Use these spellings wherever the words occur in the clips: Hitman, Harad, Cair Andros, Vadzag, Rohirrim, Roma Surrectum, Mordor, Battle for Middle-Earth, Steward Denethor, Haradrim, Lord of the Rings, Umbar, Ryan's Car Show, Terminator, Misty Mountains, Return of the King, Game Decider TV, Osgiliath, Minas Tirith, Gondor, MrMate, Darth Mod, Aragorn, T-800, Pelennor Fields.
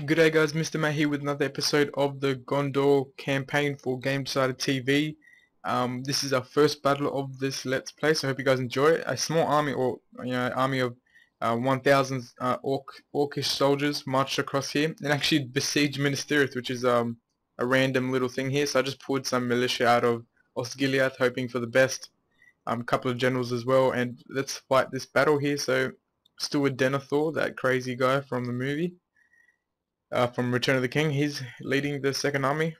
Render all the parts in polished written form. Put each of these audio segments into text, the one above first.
G'day guys, MrMate here with another episode of the Gondor campaign for Game Decider TV. This is our first battle of this Let's Play, so I hope you guys enjoy it. A small army, or you know, army of 1,000 orcish soldiers marched across here and actually besieged Minas Tirith, which is a random little thing here. So I just pulled some militia out of Osgiliath, hoping for the best. A couple of generals as well, and let's fight this battle here. So Steward Denethor, that crazy guy from the movie. From Return of the King, he's leading the second army.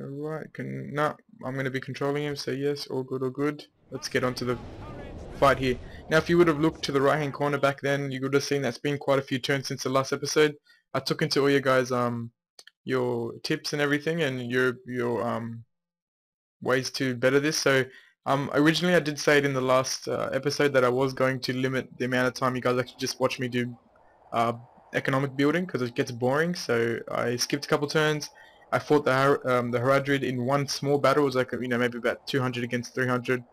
Alright, I'm going to be controlling him, so yes, all good, all good. Let's get on to the fight here. Now, if you would have looked to the right-hand corner back then, you would have seen that's been quite a few turns since the last episode. I took into all you guys, your tips and everything, and your ways to better this. So, originally I did say it in the last episode that I was going to limit the amount of time you guys actually just watch me do, economic building, because it gets boring. So I skipped a couple turns. I fought the Haradrim in one small battle. It was like, you know, maybe about 200 against 300.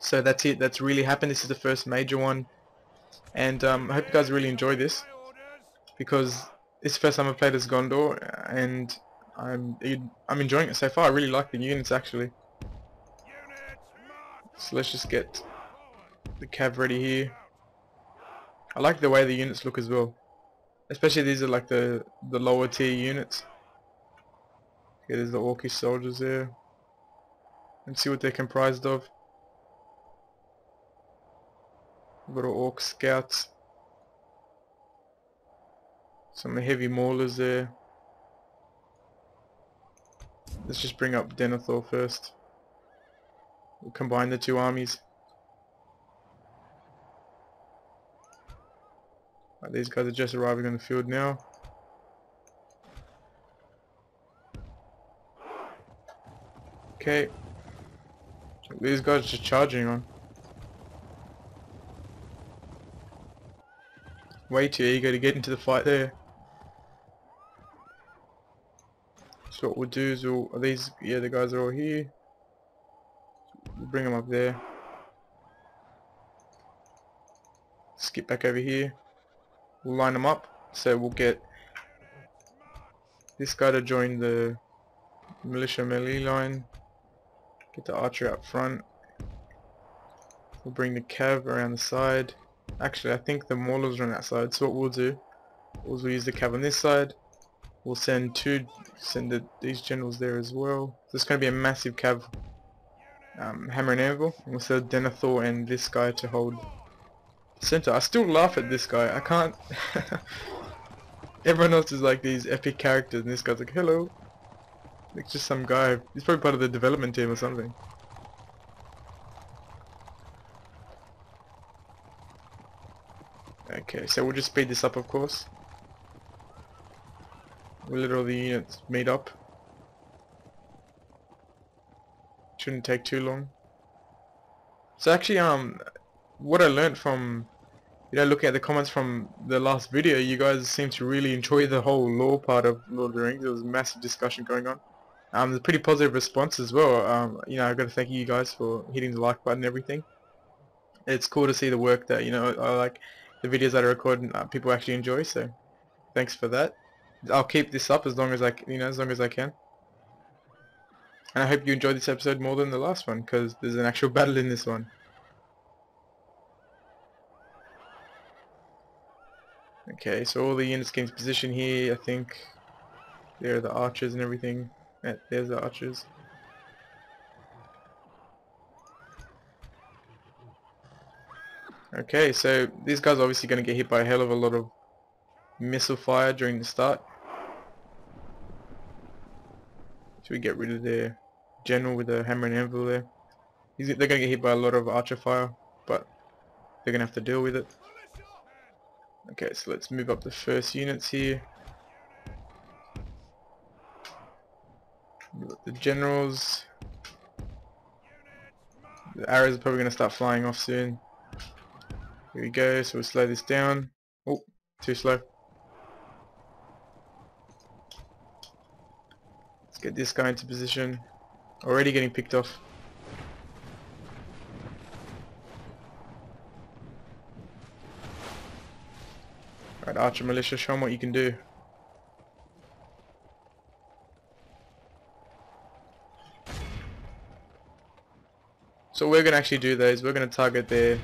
So that's it. That's really happened. This is the first major one, and I hope you guys really enjoy this, because it's the first time I've played as Gondor, and I'm enjoying it so far. I really like the units actually. So let's just get the cav ready here. I like the way the units look as well. Especially these are like the lower tier units. Okay, there's the orcish soldiers there. And see what they're comprised of. Little orc scouts. Some heavy maulers there. Let's just bring up Denethor first. We'll combine the two armies. These guys are just arriving on the field now. Okay. These guys are just charging on. Way too eager to get into the fight there. So what we'll do is the guys are all here. We'll bring them up there. Skip back over here. We'll line them up, so we'll get this guy to join the militia melee line, get the archer up front, we'll bring the cav around the side. Actually, I think the maulers are on that side, so what we'll do is we'll use the cav on this side. We'll send these generals there as well. So it's going to be a massive cav, hammer and anvil, and we'll send Denethor and this guy to hold center. I still laugh at this guy. I can't. Everyone else is like these epic characters, and this guy's like, hello. It's just some guy. He's probably part of the development team or something. Okay, so we'll just speed this up, of course. We'll let all the units meet up. Shouldn't take too long. So actually, what I learned from, you know, looking at the comments from the last video, you guys seem to really enjoy the whole lore part of Lord of the Rings. There was a massive discussion going on. There's a pretty positive response as well. You know, I've got to thank you guys for hitting the like button and everything. It's cool to see the work that, you know, I like the videos that I record and people actually enjoy. So, thanks for that. I'll keep this up as long as I can. And I hope you enjoyed this episode more than the last one, because there's an actual battle in this one. Okay, so all the units games position here, I think. There are the archers and everything. There's the archers. Okay, so these guys are obviously going to get hit by a hell of a lot of missile fire during the start. Should we get rid of their general with the hammer and anvil there? They're going to get hit by a lot of archer fire, but they're going to have to deal with it. Okay, so let's move up the first units here. We've got the generals. The arrows are probably going to start flying off soon. Here we go, so we'll slow this down. Oh, too slow. Let's get this guy into position. Already getting picked off. Alright, Archer Militia, show them what you can do. So what we're going to actually do is we're going to target their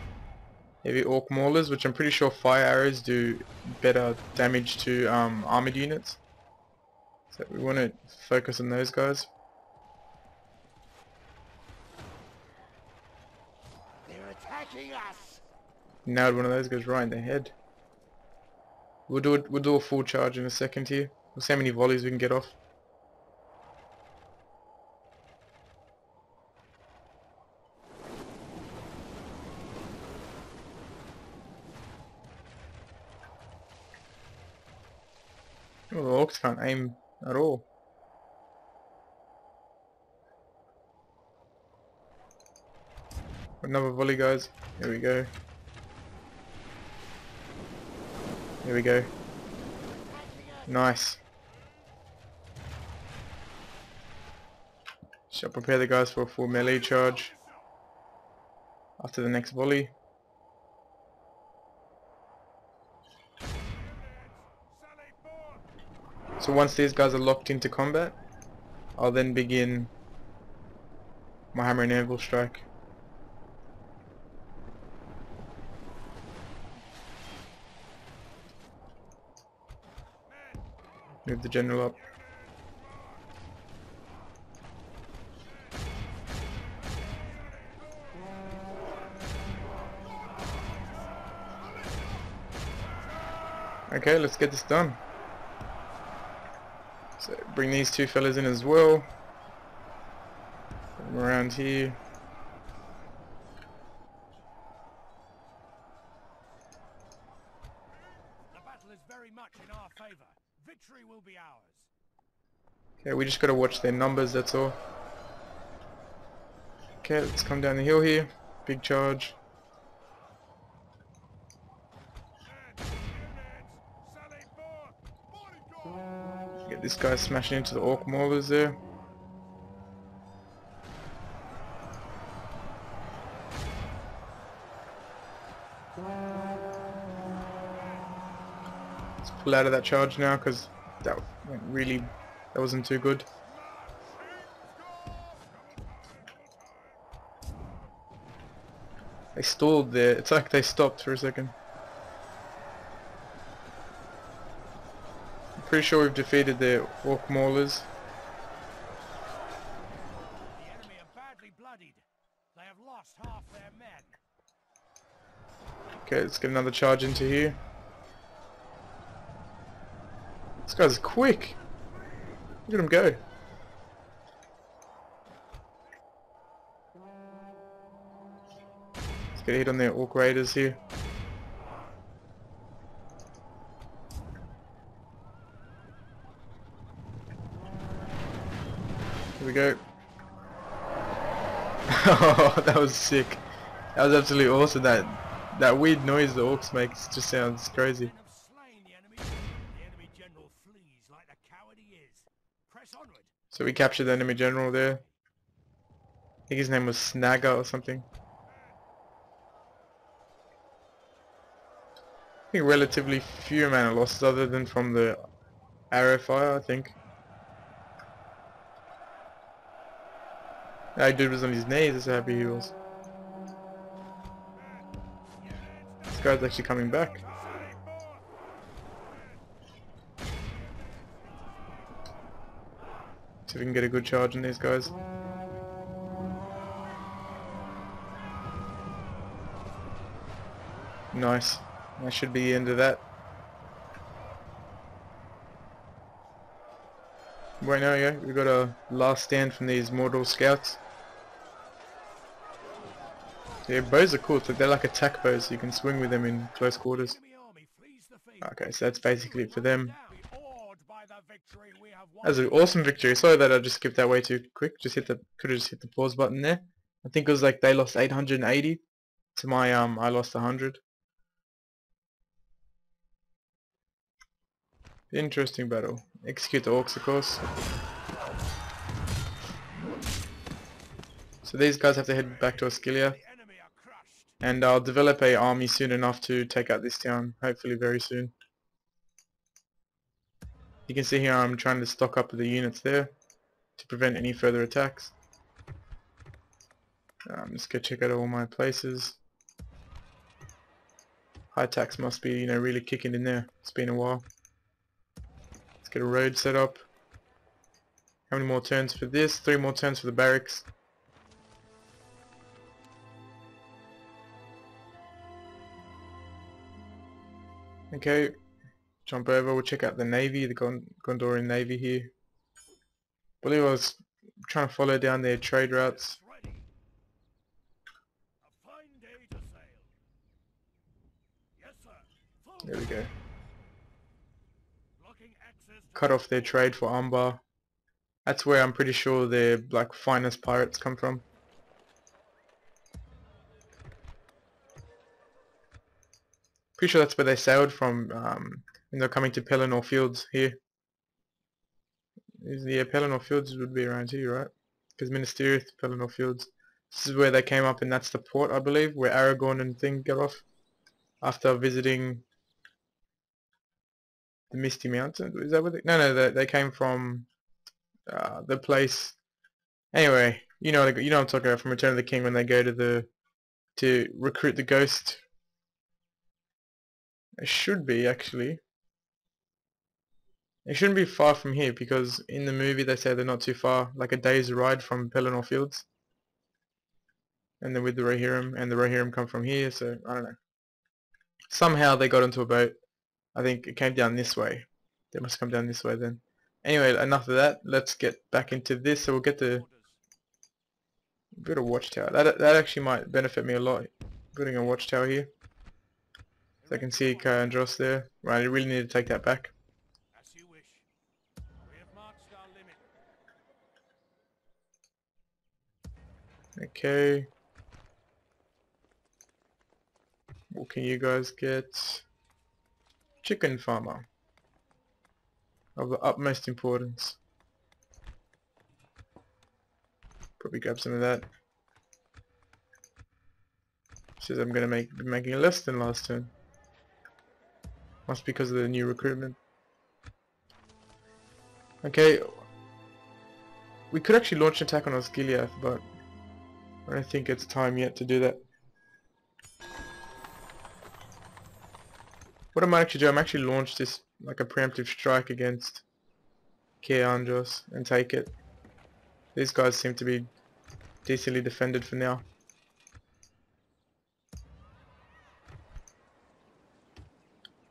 heavy orc maulers, which I'm pretty sure fire arrows do better damage to armored units. So we want to focus on those guys. They're attacking us. Now one of those goes right in the head. We'll do a full charge in a second here. We'll see how many volleys we can get off. Well, the orcs can't aim at all. Another volley, guys. Here we go. Here we go. Nice. Shall prepare the guys for a full melee charge after the next volley. So once these guys are locked into combat, I'll then begin my hammer and anvil strike. Move the general up. Okay, let's get this done. So bring these two fellas in as well. Put them around here. The battle is very much in our favor. Victory will be ours. Okay, we just gotta watch their numbers, that's all. Okay, let's come down the hill here. Big charge. This guy's smashing into the orc maulers there. Let's pull out of that charge now because that went really, that wasn't too good. They stalled there. It's like they stopped for a second. Pretty sure we've defeated their orc maulers. The enemy are badly bloodied. They have lost half their men. Okay, let's get another charge into here. This guy's quick. Look at him go. Let's get a hit on their orc raiders here. We go. Oh, that was sick. That was absolutely awesome. That weird noise the orcs makes just sounds crazy. So we captured the enemy general there. I think his name was Snagger or something. I think relatively few amount of losses other than from the arrow fire, I think. That dude was on his knees, that's how happy he was. This guy's actually coming back. See if we can get a good charge on these guys. Nice. That should be the end of that. Right now, yeah, we've got a last stand from these Mordor scouts. Yeah, bows are cool, so they're like attack bows, so you can swing with them in close quarters. Okay, so that's basically it for them. That was an awesome victory. Sorry that I just skipped that way too quick. Could have just hit the pause button there. I think it was like they lost 880 to my I lost 100. Interesting battle. Execute the orcs, of course. So these guys have to head back to Osgiliath, and I'll develop an army soon enough to take out this town, hopefully very soon. You can see here I'm trying to stock up the units there to prevent any further attacks. Let's go check out all my places. High tax must be, you know, really kicking in there. It's been a while. Let's get a road set up. How many more turns for this? 3 more turns for the barracks. Okay, jump over. We'll check out the navy, the Gondorian navy here. I believe I was trying to follow down their trade routes. There we go. Cut off their trade for Umbar. That's where I'm pretty sure their like finest pirates come from. Pretty sure that's where they sailed from when they're coming to Pelennor Fields here. Yeah, Pelennor Fields would be around here, right? Because Minas Tirith, Pelennor Fields. This is where they came up, and that's the port, I believe, where Aragorn and thing got off after visiting the Misty Mountains. Is that what they... No, they came from the place. Anyway, you know what I'm talking about, from Return of the King, when they go to recruit the ghost. It should be, actually. It shouldn't be far from here, because in the movie they say they're not too far, like a day's ride from Pelennor Fields. And then with the Rohirrim, and the Rohirrim come from here, so I don't know. Somehow they got into a boat. I think it came down this way. They must come down this way then. Anyway, enough of that. Let's get back into this. So we'll get the bit of watchtower. That actually might benefit me a lot, building a watchtower here. So I can see Cair Andros there. Right, I really need to take that back. As you wish. We have marked our limit. Okay. What can you guys get? Chicken farmer. Of the utmost importance. Probably grab some of that. Says I'm gonna be making less than last turn. Must be because of the new recruitment. Okay. We could actually launch an attack on Osgiliath, but I don't think it's time yet to do that. What I might actually do, I'm actually launch this like a preemptive strike against Cair Andros and take it. These guys seem to be decently defended for now.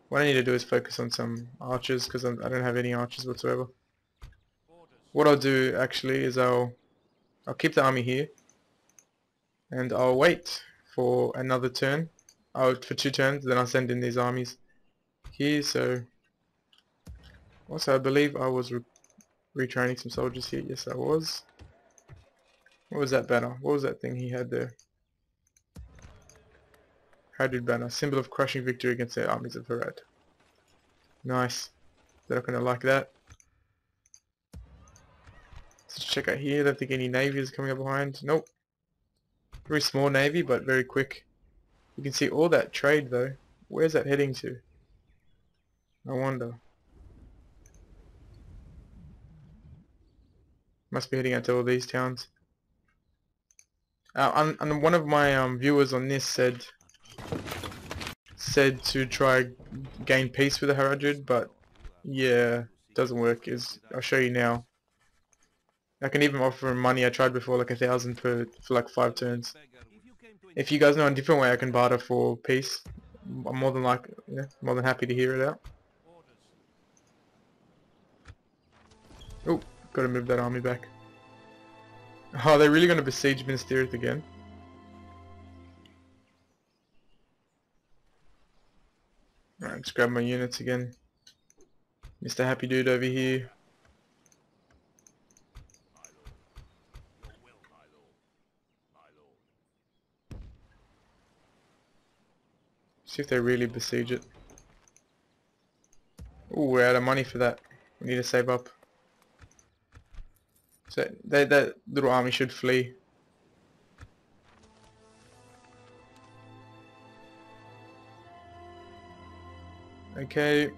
What I need to do is focus on some archers, because I don't have any archers whatsoever. What I'll do actually is I'll keep the army here, and I'll wait for another turn. For 2 turns, then I'll send in these armies here. So also, I believe I was retraining some soldiers here. Yes, I was. What was that banner? What was that thing he had there? Haradrim banner, symbol of crushing victory against the armies of Harad. Nice. They're not gonna like that. Let's check out here. I don't think any navy is coming up behind. Nope. Very small navy, but very quick. You can see all that trade though. Where's that heading to? I wonder. Must be heading out to all these towns. And one of my viewers on this said to try gain peace with the Haradrim, but yeah, doesn't work. I'll show you now. I can even offer him money. I tried before, like 1,000 for like 5 turns. If you guys know a different way I can barter for peace, I'm more than happy to hear it out. Oh, gotta move that army back. Oh, they're really gonna besiege Minas Tirith again. Alright, just grab my units again. Mr. Happy Dude over here. See if they really besiege it. Ooh, we're out of money for that. We need to save up. So that little army should flee. Okay.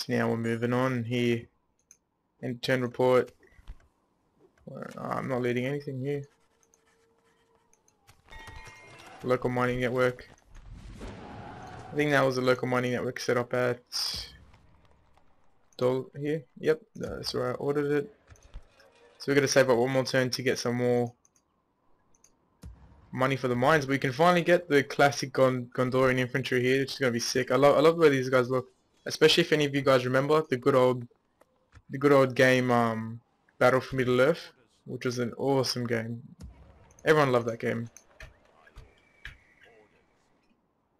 So now we're moving on here. End turn report. Oh, I'm not leading anything here. Local mining network. I think that was a local mining network set up at Dol here. Yep, that's where I ordered it. So we're going to save up one more turn to get some more money for the mines. We can finally get the classic Gondorian infantry here, which is going to be sick. I love the way these guys look, especially if any of you guys remember the good old game Battle for Middle-Earth, which was an awesome game. Everyone loved that game.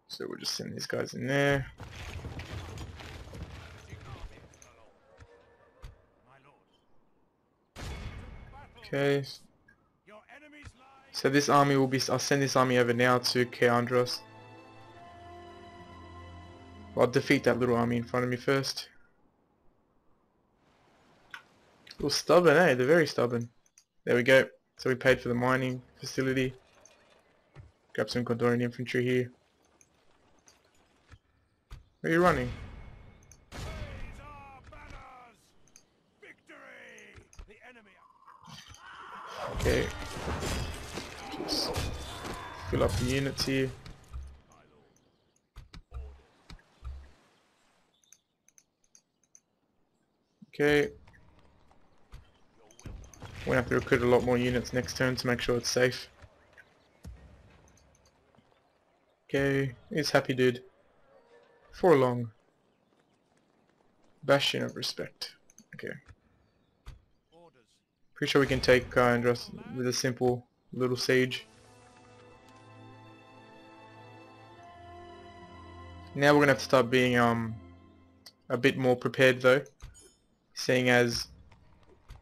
So we'll just send these guys in there. Okay. So this army will be... I'll send this army over now to Cair Andros. I'll defeat that little army in front of me first. A little stubborn, eh? They're very stubborn. There we go. So we paid for the mining facility. Grab some Gondorian infantry here. Where are you running? Okay. Just fill up the units here. Okay. We're going to have to recruit a lot more units next turn to make sure it's safe. Okay. He's happy, dude. For long. Bastion of respect. Okay. Pretty sure we can take Cair Andros with a simple little siege. Now we're gonna have to start being a bit more prepared though, seeing as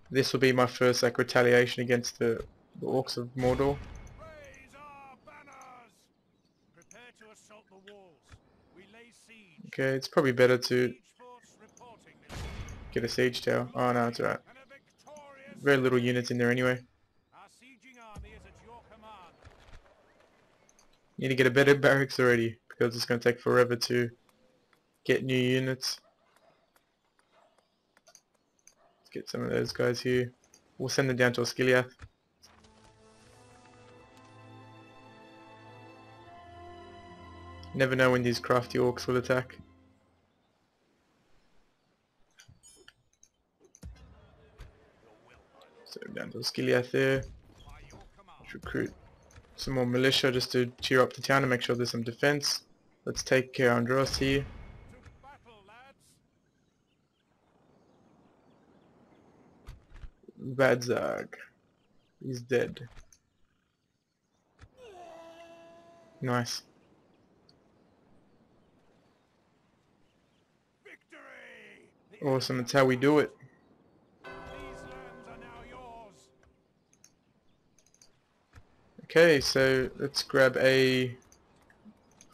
this will be my first like retaliation against the orcs of Mordor. Okay, it's probably better to get a siege tower. Oh no, it's alright. Very little units in there anyway. Need to get a better barracks already because it's going to take forever to get new units. Let's get some of those guys here. We'll send them down to Osgiliath. Never know when these crafty orcs will attack. So down to Osgiliath there. Let's recruit some more militia just to cheer up the town and make sure there's some defense. Let's take Cair Andros here. Vadzag. He's dead. Nice. Awesome, that's how we do it. Okay, so let's grab a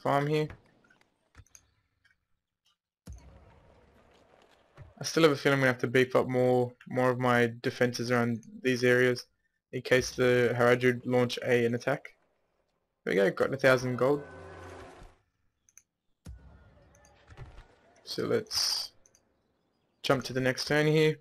farm here. I still have a feeling I'm going to have to beef up more of my defenses around these areas in case the Harad launch an attack. There we go, got 1,000 gold. So let's jump to the next turn here.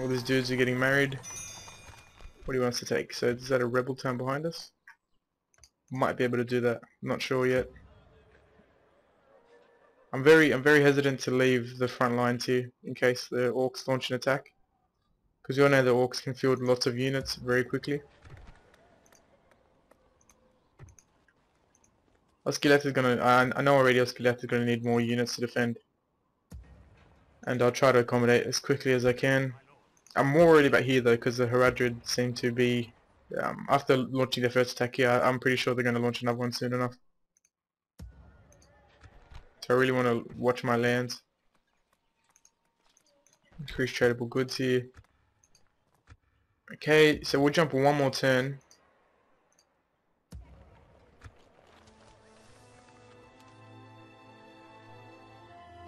All these dudes are getting married. What do you want us to take? So is that a rebel town behind us? Might be able to do that. Not sure yet. I'm very hesitant to leave the front lines here in case the orcs launch an attack, because you all know the orcs can field lots of units very quickly. Osgiliath is gonna... I know already Osgiliath is gonna need more units to defend, and I'll try to accommodate as quickly as I can. I'm more worried about here though, because the Haradrim seem to be... after launching their first attack here, I'm pretty sure they're gonna launch another one soon enough. I really want to watch my lands. Increase tradable goods here. Okay, so we'll jump one more turn.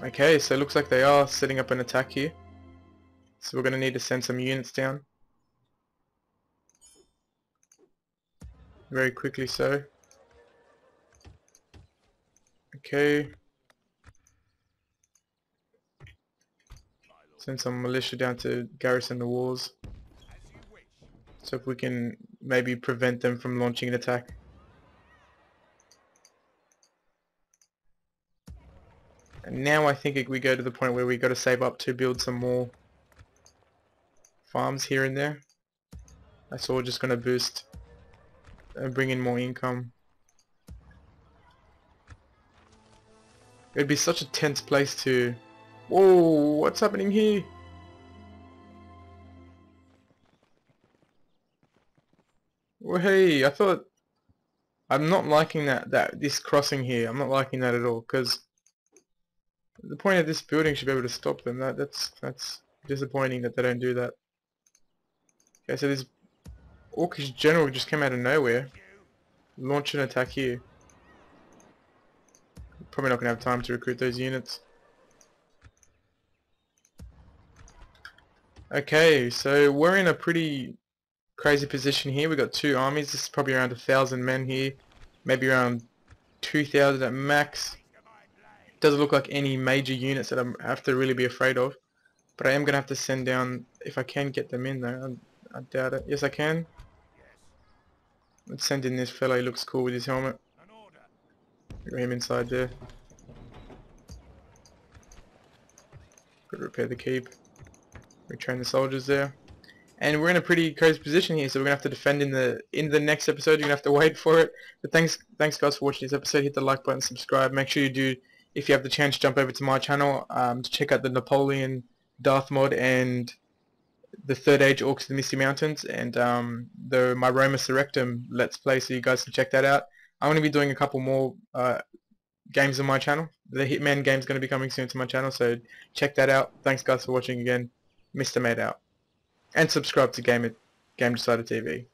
Okay, so it looks like they are setting up an attack here. So we're going to need to send some units down. Very quickly so. Okay. Send some militia down to garrison the walls. So if we can maybe prevent them from launching an attack. And now I think we go to the point where we got to save up to build some more farms here and there. That's all just going to boost and bring in more income. It would be such a tense place to... Whoa, what's happening here? Well, hey, I thought... I'm not liking this crossing here. I'm not liking that at all, because the point of this building should be able to stop them. That's disappointing that they don't do that. Okay, so this Orcish general just came out of nowhere. Launch an attack here. Probably not going to have time to recruit those units. Okay, so we're in a pretty crazy position here. We've got two armies. This is probably around 1,000 men here. Maybe around 2,000 at max. Doesn't look like any major units that I have to really be afraid of. But I am going to have to send down, if I can get them in though. I doubt it. Yes, I can. Let's send in this fellow. He looks cool with his helmet. Get him inside there. Could repair the keep. Retrain the soldiers there. And we're in a pretty crazy position here, so we're going to have to defend in the next episode. You're going to have to wait for it. But thanks guys for watching this episode. Hit the like button, subscribe. Make sure you do, if you have the chance, jump over to my channel to check out the Napoleon, Darth Mod, and the Third Age Orcs of the Misty Mountains, and my Roma Surrectum Let's Play, so you guys can check that out. I'm going to be doing a couple more games on my channel. The Hitman game is going to be coming soon to my channel, so check that out. Thanks guys for watching again. MrMate out. And subscribe to Game Decider TV.